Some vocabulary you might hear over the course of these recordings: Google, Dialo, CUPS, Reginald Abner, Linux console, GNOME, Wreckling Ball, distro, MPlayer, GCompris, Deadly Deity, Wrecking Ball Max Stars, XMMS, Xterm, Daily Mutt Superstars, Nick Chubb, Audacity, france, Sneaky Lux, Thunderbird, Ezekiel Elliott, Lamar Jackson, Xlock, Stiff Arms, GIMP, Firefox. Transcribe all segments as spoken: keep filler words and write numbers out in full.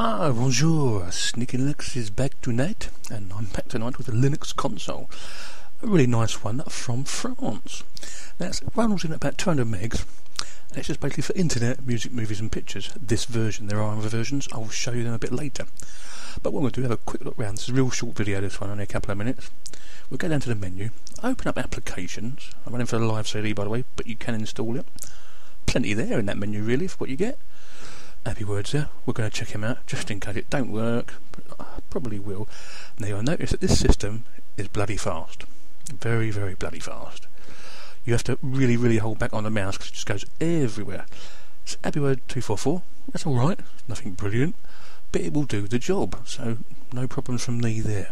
Ah, bonjour, Sneaky Lux is back tonight, and I'm back tonight with a Linux console. A really nice one from France. That's runs in about two hundred megs, and it's just basically for internet, music, movies and pictures. This version, there are other versions, I'll show you them a bit later. But what we'll do, have a quick look round. This is a real short video, this one, only a couple of minutes. We'll go down to the menu, open up applications. I'm running for a live C D, by the way, but you can install it. Plenty there in that menu, really, for what you get. Happy words there. We're going to check him out just in case it don't work. Probably will. Now you'll notice that this system is bloody fast. Very, very bloody fast. You have to really, really hold back on the mouse because it just goes everywhere. It's Happy Word two forty-four. That's alright. Nothing brilliant. But it will do the job. So no problems from me there.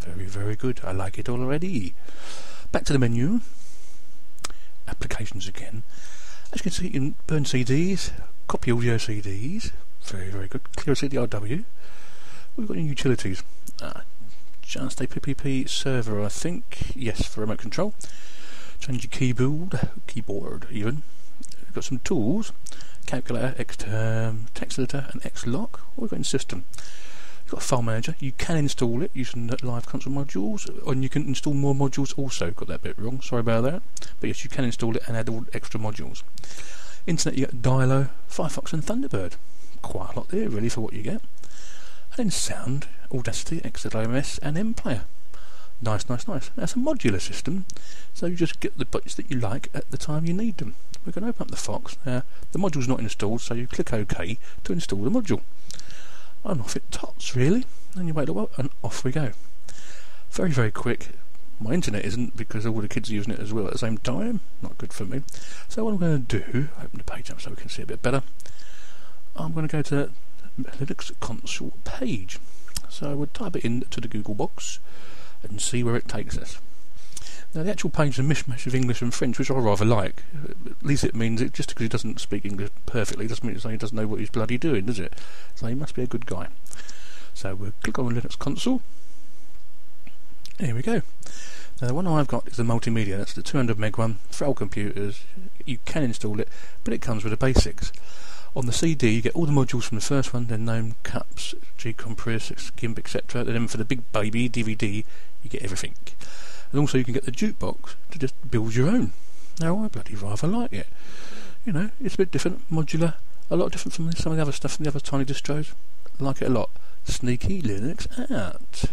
Very, very good. I like it already. Back to the menu. Applications again. As you can see, you can burn C Ds. Copy audio C Ds, very very good. Clear C D R W. We've got new utilities. Ah, just a P P P server, I think. Yes, for remote control. Change your keyboard, keyboard even. We've got some tools: calculator, Xterm, text editor, and Xlock. What we've got in system. You've got a file manager. You can install it using the live console modules, and you can install more modules also. Got that bit wrong. Sorry about that. But yes, you can install it and add all extra modules. Internet, you get Dialo, Firefox and Thunderbird. Quite a lot there really for what you get. And then sound, Audacity, X M M S and MPlayer. Nice, nice, nice. That's a modular system, so you just get the buttons that you like at the time you need them. We're going to open up the Fox. Uh, the module's not installed, so you click OK to install the module. And off it tots really. And you wait a while and off we go. Very, very quick. My internet isn't because all the kids are using it as well at the same time. Not good for me. So what I'm going to do, open the page up so we can see a bit better. I'm going to go to the Linux console page. So we'll type it into the Google box and see where it takes us. Now the actual page is a mishmash of English and French, which I rather like. At least it means it just because he doesn't speak English perfectly doesn't mean he doesn't know what he's bloody doing, does it? So he must be a good guy. So we'll click on Linux console. Here we go. Now the one I've got is the multimedia, that's the two hundred meg one for all computers. You can install it, but it comes with the basics. On the C D you get all the modules from the first one, then GNOME, CUPS, GCompris, GIMP, et cetera. Then for the big baby D V D you get everything. And also you can get the jukebox to just build your own. Now I bloody rather like it. You know, it's a bit different, modular, a lot different from some of the other stuff from the other tiny distros. I like it a lot. Sneaky Linux out.